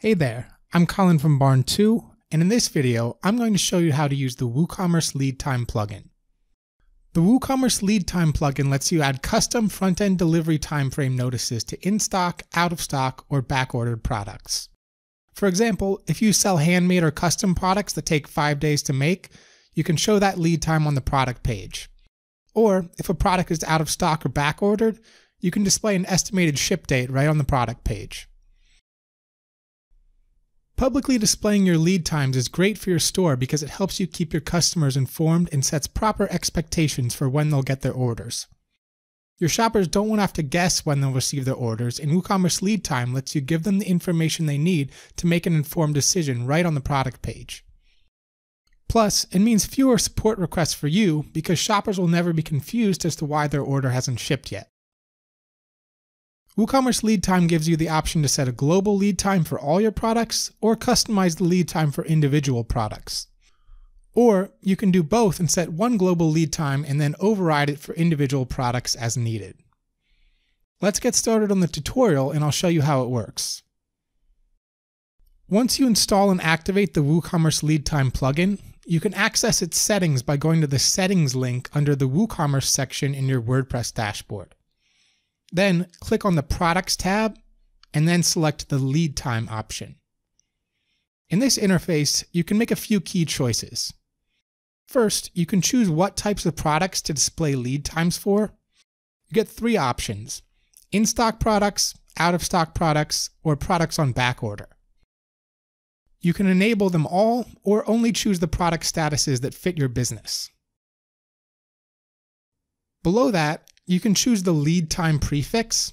Hey there, I'm Colin from Barn2, and in this video, I'm going to show you how to use the WooCommerce Lead Time plugin. The WooCommerce Lead Time plugin lets you add custom front-end delivery timeframe notices to in-stock, out-of-stock, or back-ordered products. For example, if you sell handmade or custom products that take 5 days to make, you can show that lead time on the product page. Or, if a product is out of stock or back-ordered, you can display an estimated ship date right on the product page. Publicly displaying your lead times is great for your store because it helps you keep your customers informed and sets proper expectations for when they'll get their orders. Your shoppers don't want to have to guess when they'll receive their orders, and WooCommerce Lead Time lets you give them the information they need to make an informed decision right on the product page. Plus, it means fewer support requests for you because shoppers will never be confused as to why their order hasn't shipped yet. WooCommerce Lead Time gives you the option to set a global lead time for all your products or customize the lead time for individual products. Or you can do both and set one global lead time and then override it for individual products as needed. Let's get started on the tutorial and I'll show you how it works. Once you install and activate the WooCommerce Lead Time plugin, you can access its settings by going to the Settings link under the WooCommerce section in your WordPress dashboard. Then click on the Products tab and then select the Lead Time option. In this interface, you can make a few key choices. First, you can choose what types of products to display lead times for. You get three options: in-stock products, out-of-stock products, or products on back order. You can enable them all or only choose the product statuses that fit your business. Below that, you can choose the lead time prefix.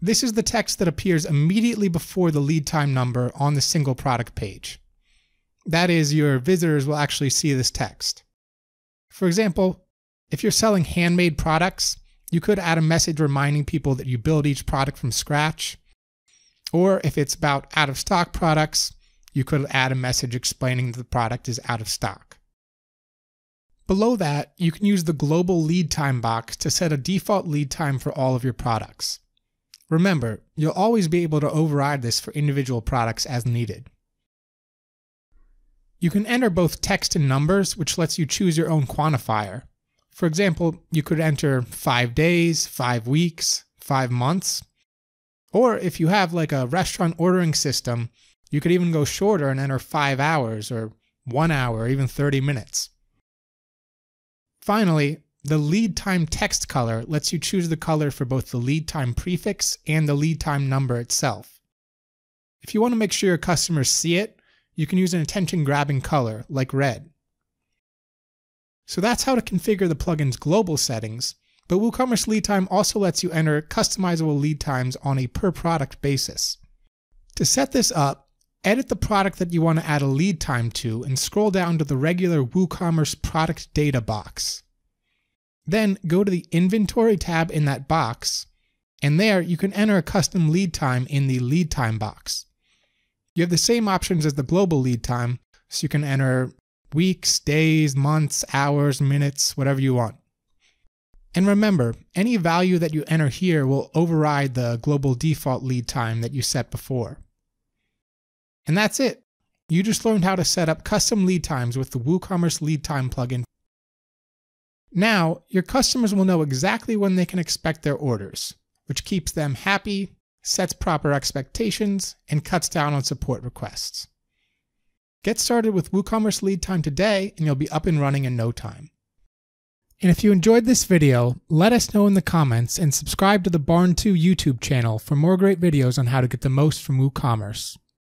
This is the text that appears immediately before the lead time number on the single product page. That is, your visitors will actually see this text. For example, if you're selling handmade products, you could add a message reminding people that you build each product from scratch. Or if it's about out-of-stock products, you could add a message explaining that the product is out of stock. Below that, you can use the Global Lead Time box to set a default lead time for all of your products. Remember, you'll always be able to override this for individual products as needed. You can enter both text and numbers, which lets you choose your own quantifier. For example, you could enter 5 days, 5 weeks, 5 months. Or if you have like a restaurant ordering system, you could even go shorter and enter 5 hours or 1 hour or even 30 minutes. Finally, the lead time text color lets you choose the color for both the lead time prefix and the lead time number itself. If you want to make sure your customers see it, you can use an attention-grabbing color, like red. So that's how to configure the plugin's global settings, but WooCommerce Lead Time also lets you enter customizable lead times on a per-product basis. To set this up, edit the product that you want to add a lead time to and scroll down to the regular WooCommerce product data box. Then go to the Inventory tab in that box, and there you can enter a custom lead time in the lead time box. You have the same options as the global lead time, so you can enter weeks, days, months, hours, minutes, whatever you want. And remember, any value that you enter here will override the global default lead time that you set before. And that's it. You just learned how to set up custom lead times with the WooCommerce Lead Time plugin. Now, your customers will know exactly when they can expect their orders, which keeps them happy, sets proper expectations, and cuts down on support requests. Get started with WooCommerce Lead Time today, and you'll be up and running in no time. And if you enjoyed this video, let us know in the comments and subscribe to the Barn2 YouTube channel for more great videos on how to get the most from WooCommerce.